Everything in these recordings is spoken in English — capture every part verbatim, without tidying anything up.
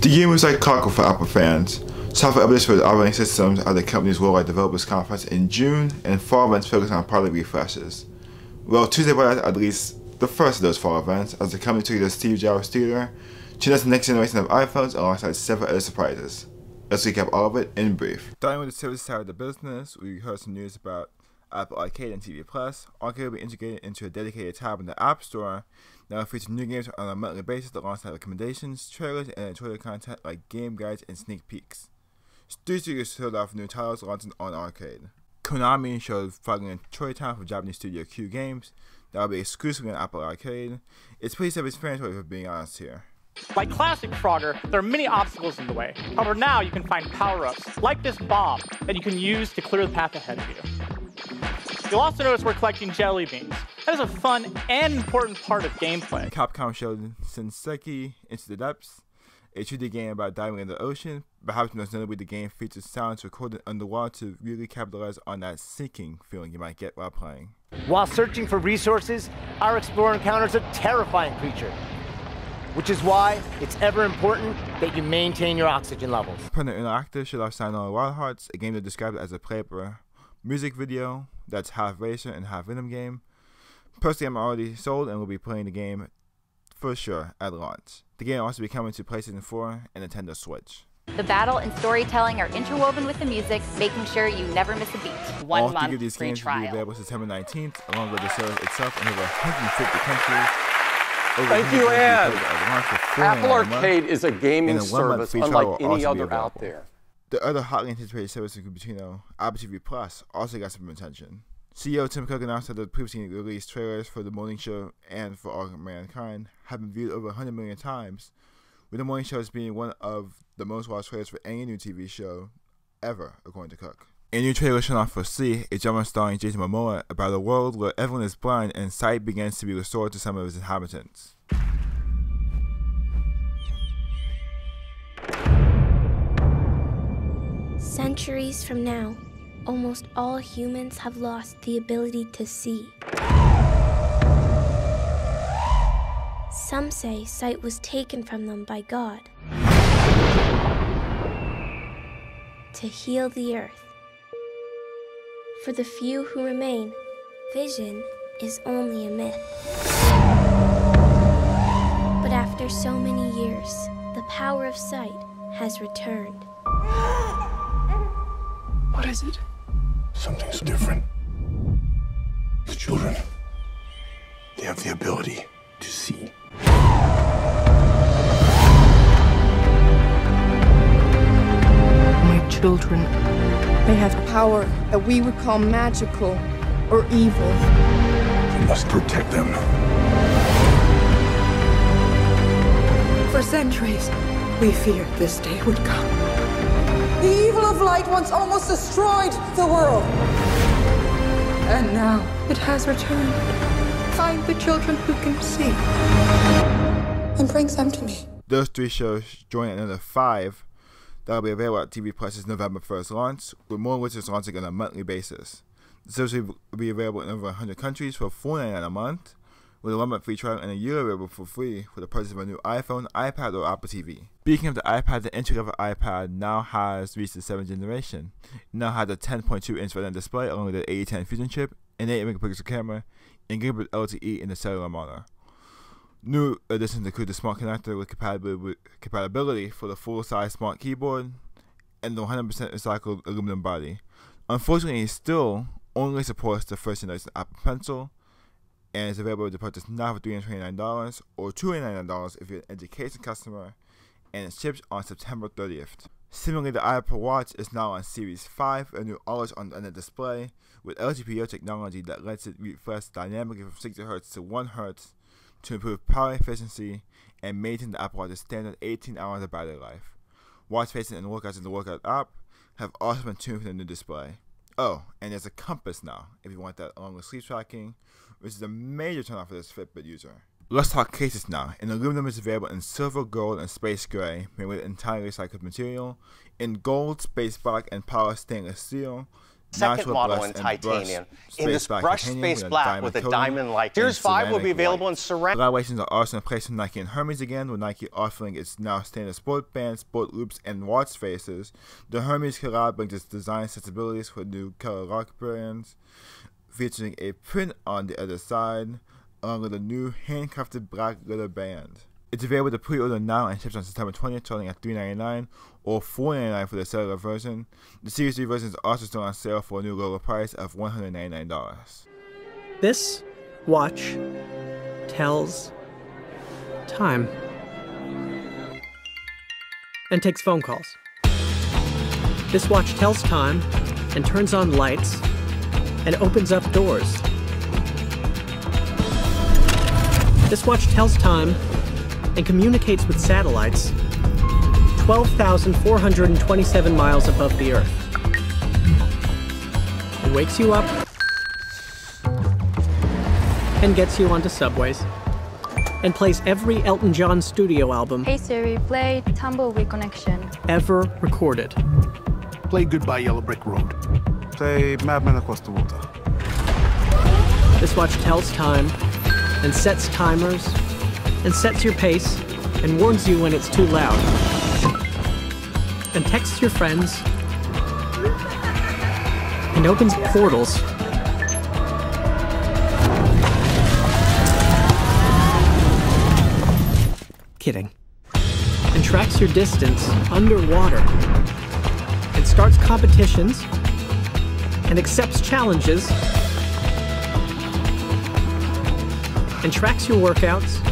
The game was iconic for Apple fans. Software updates for the operating systems at the company's Worldwide Developers Conference in June, and fall events focused on product refreshes. Well, Tuesday brought out at least the first of those fall events, as the company took the Steve Jobs Theater to announce the next generation of iPhones alongside several other surprises. Let's recap all of it in brief. Starting with the service side of the business, we heard some news about Apple Arcade and T V Plus. Arcade will be integrated into a dedicated tab in the App Store. Now feature new games on a monthly basis alongside recommendations, trailers, and editorial content like game guides and sneak peeks. Studio showed off new titles launching on Arcade. Konami showed Frogger and Troy Town for Japanese studio Q Games. That will be exclusively on Apple Arcade. It's pretty self-explanatory, for being honest here. Like classic Frogger, there are many obstacles in the way. However, now you can find power-ups, like this bomb, that you can use to clear the path ahead of you. You'll also notice we're collecting jelly beans. That is a fun and important part of gameplay. Capcom showed Senseki Into the Depths, a two D game about diving in the ocean. Perhaps most notably, the game features sounds recorded underwater to really capitalize on that sinking feeling you might get while playing. While searching for resources, our explorer encounters a terrifying creature, which is why it's ever important that you maintain your oxygen levels. Partner Interactive should have signed on Wild Hearts, a game that described as a play-for music video that's half racer and half rhythm game. Personally, I'm already sold and will be playing the game for sure at launch. The game will also be coming to PlayStation four and Nintendo Switch. The battle and storytelling are interwoven with the music, making sure you never miss a beat. One All month free these games trial. Will be available September nineteenth, along with the service itself in over one hundred fifty countries. Over Thank you, Ann. Apple Arcade is a gaming service unlike any other out there. The other hotly anticipated service in Cupertino, Apple T V Plus, also got some attention. C E O Tim Cook announced that the previously released trailers for The Morning Show and For All Mankind have been viewed over one hundred million times, with The Morning Show as being one of the most watched trailers for any new T V show ever, according to Cook. A new trailer shown off for See, a drama starring Jason Momoa about a world where everyone is blind and sight begins to be restored to some of its inhabitants. Centuries from now, almost all humans have lost the ability to see. Some say sight was taken from them by God to heal the earth. For the few who remain, vision is only a myth. But after so many years, the power of sight has returned. What is it? Something's different. The children, they have the ability to see. My children. They have power that we would call magical or evil. We must protect them. For centuries, we feared this day would come. The evil of light once almost destroyed the world. And now it has returned. Find the children who can see and bring them to me. Those three shows join another five that will be available at T V Plus's November first launch, with more releases launching on a monthly basis. The service will be available in over one hundred countries for four ninety-nine a month, with a one month free trial and a year available for free for the purchase of a new iPhone, iPad, or Apple T V. Speaking of the iPad, the entry-level iPad now has reached the seventh generation. It now has a ten point two inch Retina display along with an eighty ten Fusion chip, an eight megapixel camera, and gigabit L T E in the cellular model. New additions include the smart connector with compatibility for the full-size smart keyboard and the one hundred percent recycled aluminum body. Unfortunately, it still only supports the first generation Apple Pencil and is available to purchase now for three hundred twenty-nine dollars or two hundred ninety-nine dollars if you're an education customer, and it's shipped on September thirtieth. Similarly, the Apple Watch is now on Series five, a new all on the display with L T P O technology that lets it refresh dynamically from sixty hertz to one hertz to improve power efficiency and maintain the Apple Watch's standard eighteen hours of battery life. Watch faces and workouts in the Workout app have also been tuned for the new display. Oh, and there's a compass now, if you want that, along with sleep tracking, which is a major turnoff for this Fitbit user. Let's talk cases now. And aluminum is available in silver, gold, and space gray, made with entirely recycled material, in gold, space black, and polished stainless steel, second model in titanium, in this brushed space black with a diamond-like. Series five will be available in ceramic. Evaluations are also in place from Nike and Hermes again, with Nike offering its now standard sport bands, sport loops, and watch faces. The Hermes collab brings its design sensibilities for new color rock brands, featuring a print on the other side, along with a new handcrafted black leather band. It's available to pre-order now and ships on September twentieth, starting at three ninety-nine dollars or four ninety-nine dollars for the cellular version. The Series three version is also still on sale for a new lower price of one hundred ninety-nine dollars. This watch tells time and takes phone calls. This watch tells time and turns on lights and opens up doors. This watch tells time and communicates with satellites twelve thousand four hundred twenty-seven miles above the Earth. It wakes you up and gets you onto subways and plays every Elton John studio album. Hey Siri, play Tumbleweed Connection. Ever recorded. Play Goodbye Yellow Brick Road. Play Madman Across the Water. This watch tells time and sets timers and sets your pace and warns you when it's too loud and texts your friends and opens portals kidding and tracks your distance underwater and starts competitions and accepts challenges and tracks your workouts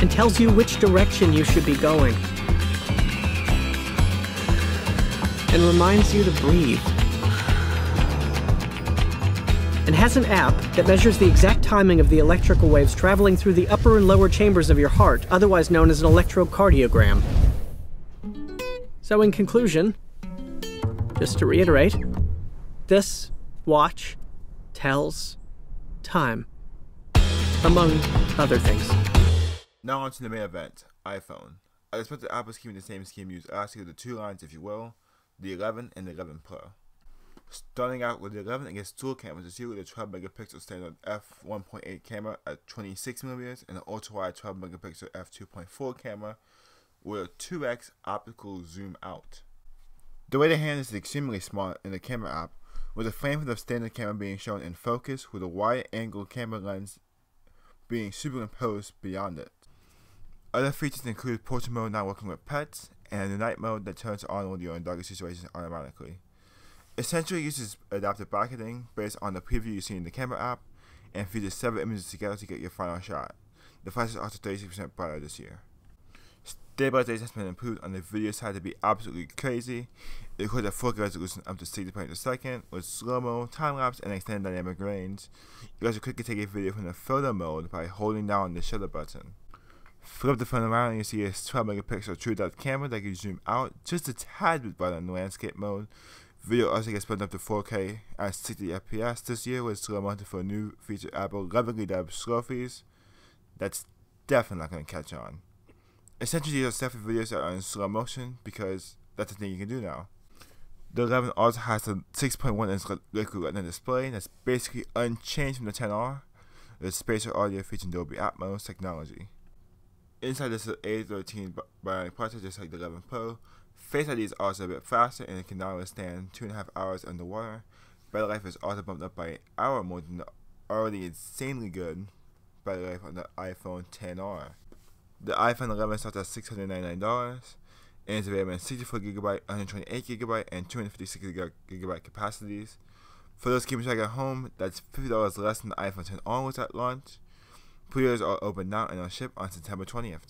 and tells you which direction you should be going. And reminds you to breathe. And has an app that measures the exact timing of the electrical waves traveling through the upper and lower chambers of your heart, otherwise known as an electrocardiogram. So in conclusion, just to reiterate, this watch tells time, among other things. Now on to the main event, iPhone. I expect that Apple's keeping the same scheme used last year, the two lines if you will, the eleven and the eleven Pro. Starting out with the eleven against dual cameras this year with a twelve megapixel standard f one point eight camera at twenty-six millimeters and an ultra-wide twelve megapixel f two point four camera with a two X optical zoom out. The way they handle this is extremely smart in the camera app, with the frame of the standard camera being shown in focus with a wide-angle camera lens being superimposed beyond it. Other features include portrait mode not working with pets, and the night mode that turns on when you're in darker situations automatically. Essentially uses adaptive bracketing based on the preview you see in the camera app, and features several images together to get your final shot. The flash is also thirty-six percent brighter this year. Stabilization has been improved on the video side to be absolutely crazy. It records at four K resolution up to sixty frames a second with slow-mo, time-lapse, and extended dynamic range. You also quickly take a video from the photo mode by holding down the shutter button. Flip the phone around and you see a twelve megapixel TrueDepth camera that can zoom out just a tad bit brighter in the landscape mode. Video also gets sped up to four K at sixty F P S this year with slow motion for a new feature Apple lovingly dubbed Slofies. That's definitely not going to catch on. Essentially these are separate videos that are in slow motion because that's the thing you can do now. The eleven also has a six point one inch liquid retina display that's basically unchanged from the ten R, with spatial audio featuring Dolby Atmos technology. Inside this is A thirteen Bionic processor just like the eleven Pro. Face I D is also a bit faster and it can now withstand two and a half hours underwater. Battery life is also bumped up by an hour more than the already insanely good battery life on the iPhone ten R. The iPhone eleven starts at six hundred ninety-nine dollars and is available in sixty-four gigabyte, one hundred twenty-eight gigabyte, and two hundred fifty-six gigabyte capacities. For those keeping track at home, that's fifty dollars less than the iPhone ten R was at launch. Pre-orders are open now and will ship on September twentieth.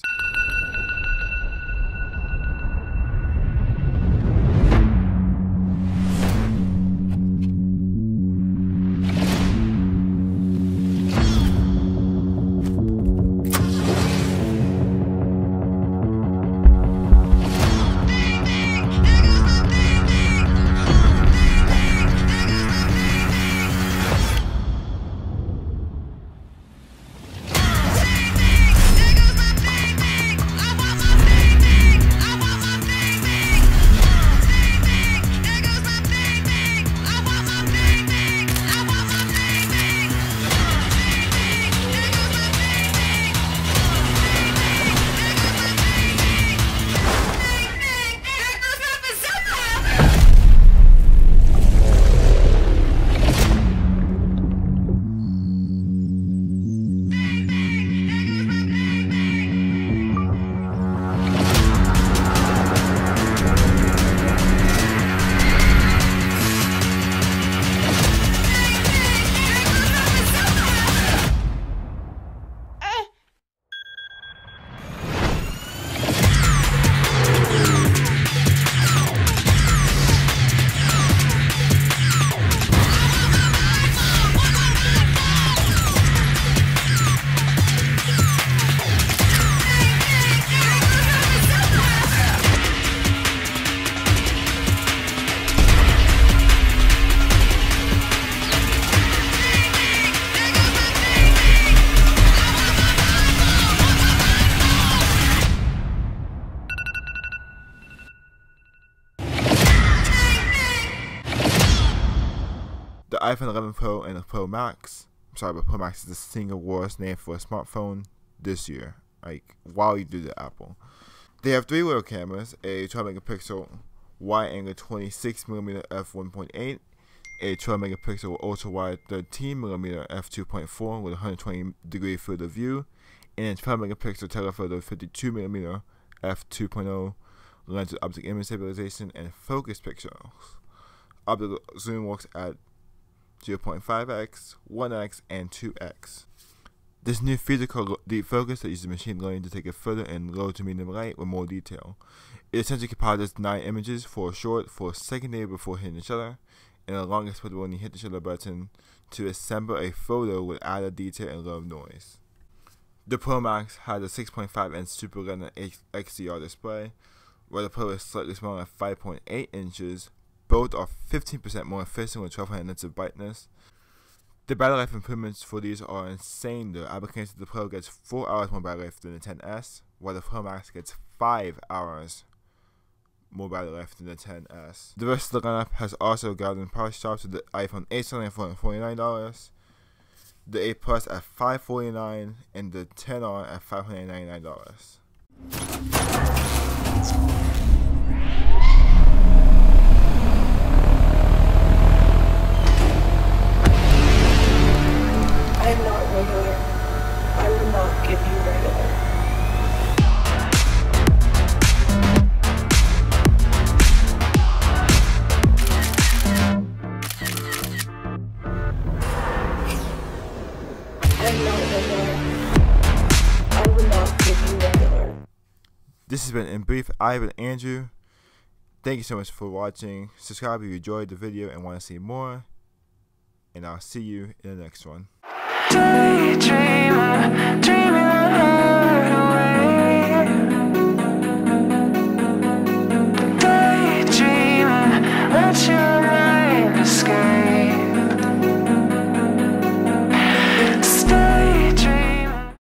iPhone eleven Pro and the Pro Max. I'm sorry, but Pro Max is the single worst name for a smartphone this year. Like, while you do the Apple. They have three little cameras, a twelve megapixel wide angle twenty-six millimeter f one point eight, a twelve megapixel ultra wide thirteen millimeter f two point four with one hundred twenty degree field of view, and a twelve megapixel telephoto fifty-two millimeter f two point oh lens with optic image stabilization and focus pixels. Optical zoom works at zero point five x, one x, and two x. This new feature called Deep Focus that uses machine learning to take it further in low to medium light with more detail. It essentially compiles nine images for a short for a secondary before hitting the shutter, and the longest put when you hit the shutter button to assemble a photo with added detail and low noise. The Pro Max has a six point five inch Super Retina X D R display, while the Pro is slightly smaller at five point eight inches. Both are fifteen percent more efficient with twelve hundred nits of brightness. The battery life improvements for these are insane though. Applications of the Pro gets four hours more battery life than the ten S, while the Pro Max gets five hours more battery life than the ten S. The rest of the lineup has also gotten price drops with the iPhone eight selling for one hundred forty-nine dollars, the eight Plus at five hundred forty-nine dollars, and the ten R at five hundred ninety-nine dollars. This has been In Brief. I've been Andrew. Thank you so much for watching. Subscribe if you enjoyed the video and want to see more. And I'll see you in the next one. Daydreamer, dreaming of